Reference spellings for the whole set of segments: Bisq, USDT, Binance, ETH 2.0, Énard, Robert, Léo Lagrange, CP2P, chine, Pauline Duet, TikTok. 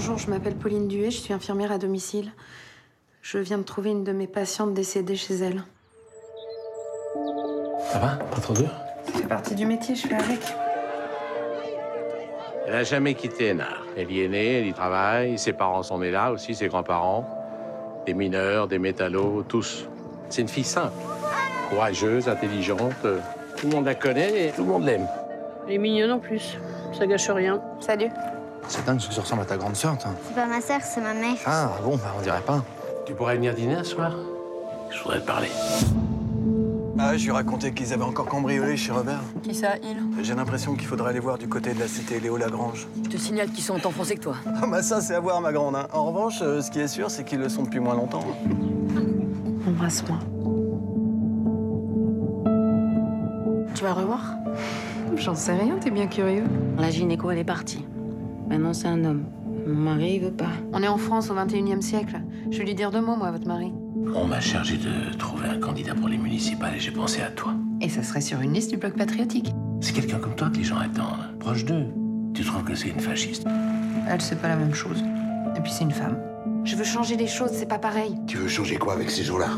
Bonjour, je m'appelle Pauline Duet, je suis infirmière à domicile. Je viens de trouver une de mes patientes décédée chez elle. Ça va? Pas trop dur? Ça fait partie du métier, je fais avec. Elle n'a jamais quitté Énard. Elle y est née, elle y travaille, ses parents sont nés là aussi, ses grands-parents. Des mineurs, des métallos, tous. C'est une fille simple, courageuse, intelligente. Tout le monde la connaît et tout le monde l'aime. Elle est mignonne en plus, ça gâche rien. Salut. C'est dingue que tu ressembles à ta grande sœur, toi. C'est pas ma sœur, c'est ma mère. Ah bon, bah on dirait pas. Tu pourrais venir dîner ce soir? Je voudrais te parler. Ah ouais, je lui racontais qu'ils avaient encore cambriolé chez Robert. Qui ça, il? J'ai l'impression qu'il faudrait aller voir du côté de la cité Léo Lagrange. Je te signale qu'ils sont autant français que toi. Ah bah ça, c'est à voir, ma grande. Hein. En revanche, ce qui est sûr, c'est qu'ils le sont depuis moins longtemps. Embrasse-moi. Tu vas revoir? J'en sais rien, t'es bien curieux. La gynéco, elle est partie. Maintenant, c'est un homme. Mon mari, il veut pas. On est en France, au 21e siècle. Je vais lui dire deux mots, moi, à votre mari. On m'a chargé de trouver un candidat pour les municipales et j'ai pensé à toi. Et ça serait sur une liste du bloc patriotique. C'est quelqu'un comme toi que les gens attendent. Proche d'eux. Tu trouves que c'est une fasciste? Elle, c'est pas la même chose. Et puis, c'est une femme. Je veux changer les choses, c'est pas pareil. Tu veux changer quoi avec ces gens-là?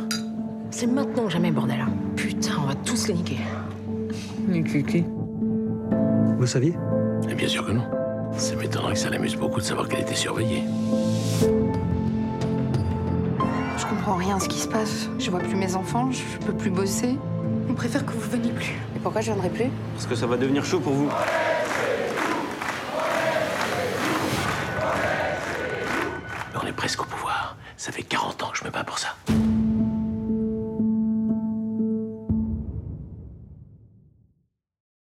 C'est maintenant ou jamais, bordel. Putain, on va tous les niquer. Niquer qui? Vous saviez? Et bien sûr que non. Ça m'étonnerait que ça l'amuse beaucoup de savoir qu'elle était surveillée. Je comprends rien à ce qui se passe. Je vois plus mes enfants, je peux plus bosser. On préfère que vous veniez plus. Et pourquoi je viendrai plus? Parce que ça va devenir chaud pour vous. On est presque au pouvoir. Ça fait 40 ans que je me bats pour ça.